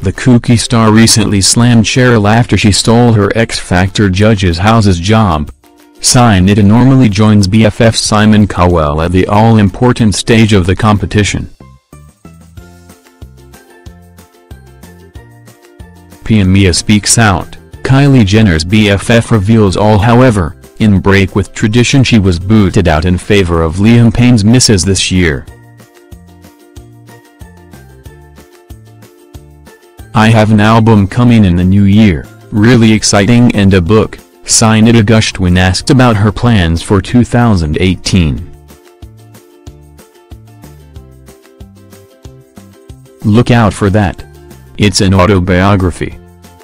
The kooky star recently slammed Cheryl after she stole her X Factor judge's house's job. Sinitta normally joins BFF Simon Cowell at the all-important stage of the competition. Pia Mia speaks out, Kylie Jenner's BFF reveals all. However, in break with tradition, she was booted out in favor of Liam Payne's misses this year. I have an album coming in the new year, really exciting, and a book, Sinitta gushed when asked about her plans for 2018. Look out for that. It's an autobiography.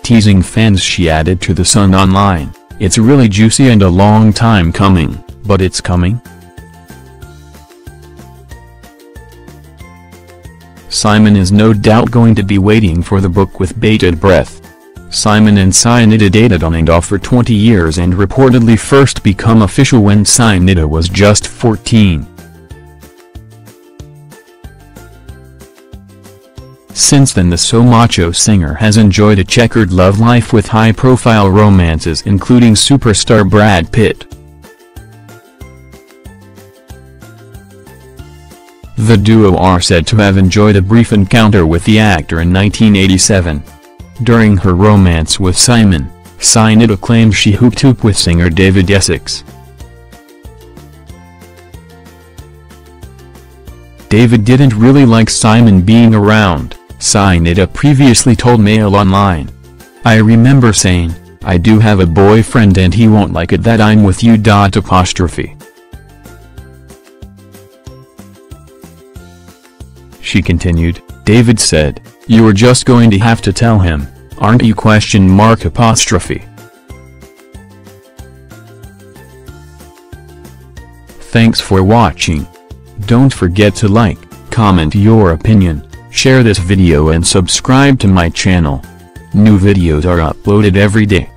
Teasing fans, she added to The Sun online, it's really juicy and a long time coming, but it's coming. Simon is no doubt going to be waiting for the book with bated breath. Simon and Sinitta dated on and off for 20 years and reportedly first became official when Sinitta was just 14. Since then, the so macho singer has enjoyed a checkered love life with high-profile romances including superstar Brad Pitt. The duo are said to have enjoyed a brief encounter with the actor in 1987. During her romance with Simon, Sinitta claimed she hooked up with singer David Essex. David didn't really like Simon being around, Sinitta previously told Mail Online. I remember saying, I do have a boyfriend and he won't like it that I'm with you. She continued, David said, you're just going to have to tell him, aren't you? Thanks for watching. Don't forget to like, comment your opinion, share this video and subscribe to my channel. New videos are uploaded every day.